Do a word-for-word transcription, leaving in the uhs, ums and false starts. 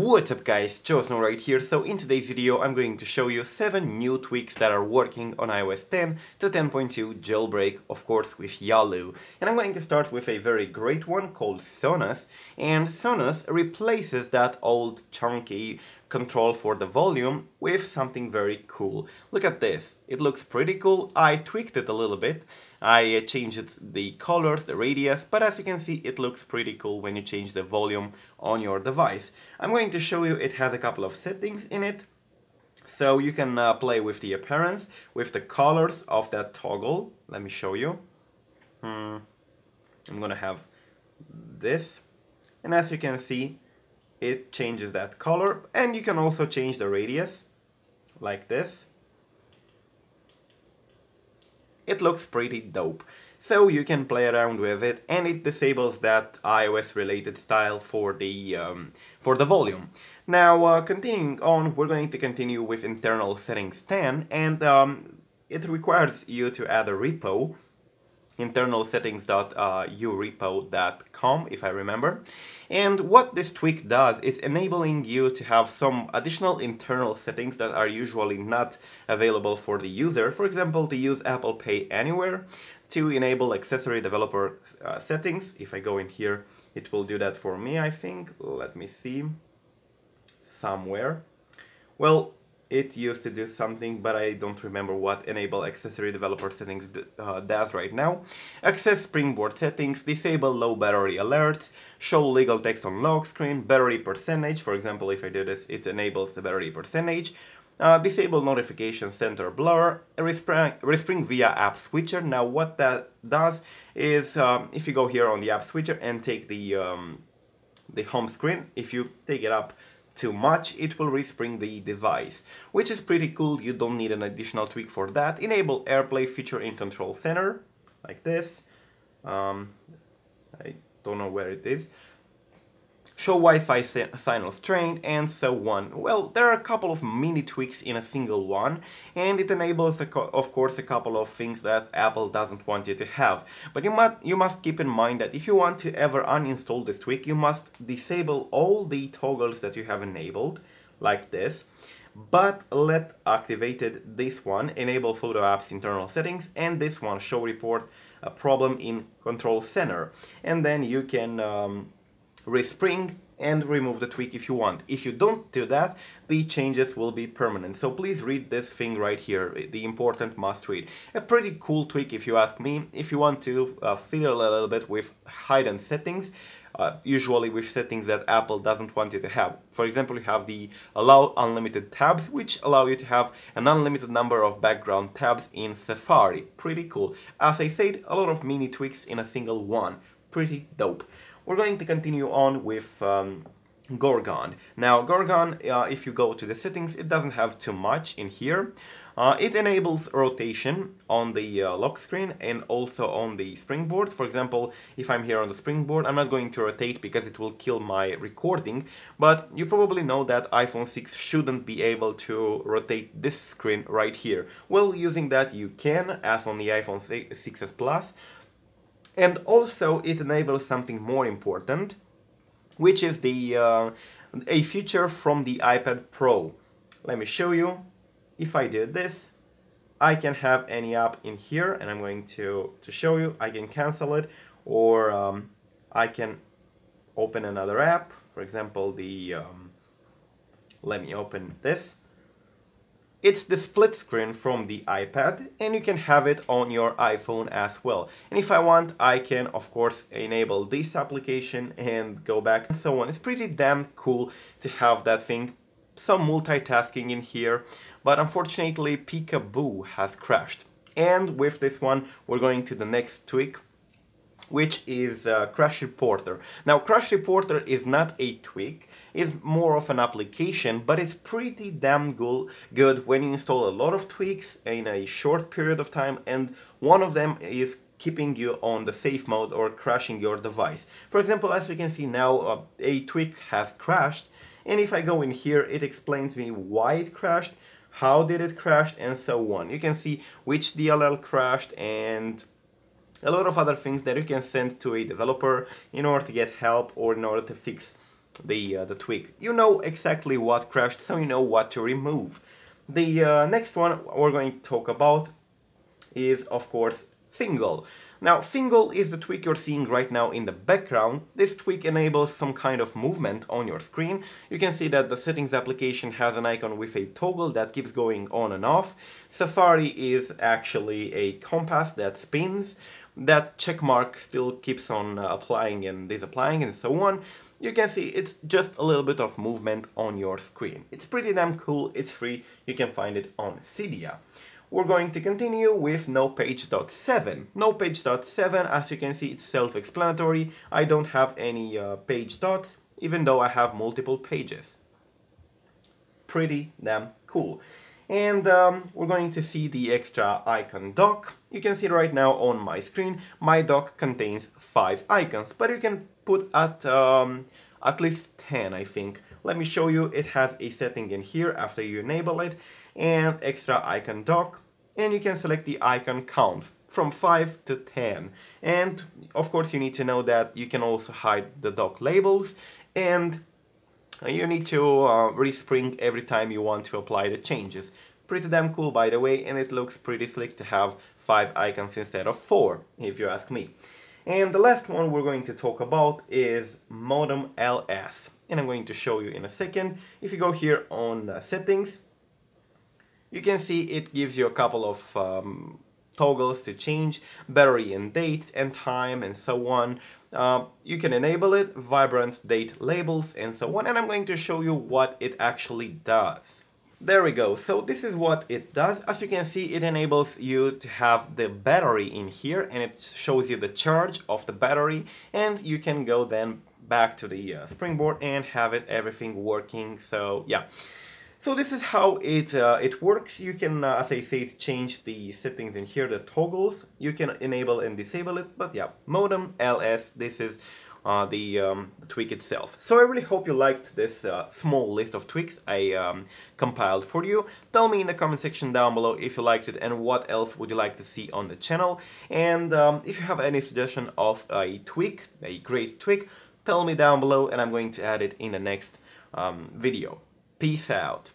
What's up guys, GeoSn0w right here. So in today's video I'm going to show you seven new tweaks that are working on i O S ten to ten point two jailbreak, of course with Yalu. And I'm going to start with a very great one called Sonus, and Sonus replaces that old chunky control for the volume with something very cool. Look at this, it looks pretty cool. I tweaked it a little bit, I changed the colors, the radius, but as you can see it looks pretty cool when you change the volume on your device. I'm going to show you it has a couple of settings in it, so you can uh, play with the appearance, with the colors of that toggle. Let me show you. Hmm. I'm gonna have this, and as you can see it changes that color, and you can also change the radius like this. It looks pretty dope, so you can play around with it, and it disables that iOS related style for the um, for the volume. Now uh, continuing on, we're going to continue with Internal Settings ten, and um, it requires you to add a repo, Internal Settings dot u repo dot com, if I remember. And what this tweak does is enabling you to have some additional internal settings that are usually not available for the user. For example, to use Apple Pay Anywhere, to enable accessory developer uh, settings. If I go in here, it will do that for me, I think. Let me see. Somewhere. Well, it used to do something, but I don't remember what enable accessory developer settings uh, does right now. Access springboard settings, disable low battery alerts, show legal text on lock screen, battery percentage. For example, if I do this, it enables the battery percentage. Uh, disable notification center blur, respring, respring via app switcher. Now what that does is, um, if you go here on the app switcher and take the, um, the home screen, if you take it up too much, it will respring the device, which is pretty cool. You don't need an additional tweak for that. Enable AirPlay feature in Control Center, like this. Um, I don't know where it is. Show Wi-Fi signal strained, and so on. Well, there are a couple of mini tweaks in a single one, and it enables, a co of course, a couple of things that Apple doesn't want you to have. But you must, you must keep in mind that if you want to ever uninstall this tweak, you must disable all the toggles that you have enabled, like this, but let activated this one, enable photo apps internal settings, and this one, show report a problem in Control Center. And then you can Um, respring and remove the tweak if you want. If you don't do that, the changes will be permanent. So please read this thing right here, the important must read. A pretty cool tweak if you ask me. If you want to uh, fiddle a little bit with hidden settings, uh, usually with settings that Apple doesn't want you to have. For example, you have the allow unlimited tabs, which allow you to have an unlimited number of background tabs in Safari. Pretty cool. As I said, a lot of mini tweaks in a single one. Pretty dope. We're going to continue on with um, Gorgone. Now Gorgone, uh, if you go to the settings, it doesn't have too much in here. Uh, it enables rotation on the uh, lock screen and also on the springboard. For example, if I'm here on the springboard, I'm not going to rotate because it will kill my recording, but you probably know that iPhone six shouldn't be able to rotate this screen right here. Well, using that you can, as on the iPhone six S Plus. And also it enables something more important, which is the uh, a feature from the iPad Pro. Let me show you. If I do this, I can have any app in here, and I'm going to, to show you. I can cancel it, or um, I can open another app. For example, the um, let me open this. It's the split screen from the iPad, and you can have it on your iPhone as well. And if I want, I can of course enable this application and go back and so on. It's pretty damn cool to have that thing. Some multitasking in here, but unfortunately Peekaboo has crashed. And with this one, we're going to the next tweak, which is uh, Crash Reporter. Now Crash Reporter is not a tweak, it's more of an application, but it's pretty damn good good when you install a lot of tweaks in a short period of time, and one of them is keeping you on the safe mode or crashing your device. For example, as we can see now, uh, a tweak has crashed, and if I go in here, it explains me why it crashed, how did it crash, and so on. You can see which D L L crashed and a lot of other things that you can send to a developer in order to get help or in order to fix the, uh, the tweak. You know exactly what crashed, so you know what to remove. The uh, next one we're going to talk about is, of course, Fingal. Now, Fingal is the tweak you're seeing right now in the background. This tweak enables some kind of movement on your screen. You can see that the settings application has an icon with a toggle that keeps going on and off. Safari is actually a compass that spins. That checkmark still keeps on applying and disapplying and so on. You can see it's just a little bit of movement on your screen. It's pretty damn cool, it's free, you can find it on Cydia. We're going to continue with No Page.seven. No Page.seven, as you can see, it's self-explanatory. I don't have any uh, page dots, even though I have multiple pages. Pretty damn cool. And um, we're going to see the Extra Icon Dock. You can see right now on my screen, my dock contains five icons, but you can put at, um, at least ten, I think. Let me show you, it has a setting in here after you enable it, and Extra Icon Dock, and you can select the icon count from five to ten. And of course you need to know that you can also hide the dock labels, and you need to uh, respring every time you want to apply the changes. Pretty damn cool, by the way, and it looks pretty slick to have five icons instead of four, if you ask me. And the last one we're going to talk about is MotuumLS, and I'm going to show you in a second. If you go here on uh, settings, you can see it gives you a couple of um, toggles to change, battery and date and time and so on. Uh, you can enable it, vibrant date labels and so on, and I'm going to show you what it actually does. There we go, so this is what it does. As you can see, it enables you to have the battery in here, and it shows you the charge of the battery, and you can go then back to the uh, springboard and have it everything working. So yeah, so this is how it uh, it works. You can, uh, as I said, change the settings in here, the toggles. You can enable and disable it. But yeah, MotuumLS, this is uh, the um, tweak itself. So I really hope you liked this uh, small list of tweaks I um, compiled for you. Tell me in the comment section down below if you liked it and what else would you like to see on the channel. And um, if you have any suggestion of a tweak, a great tweak, tell me down below and I'm going to add it in the next um, video. Peace out.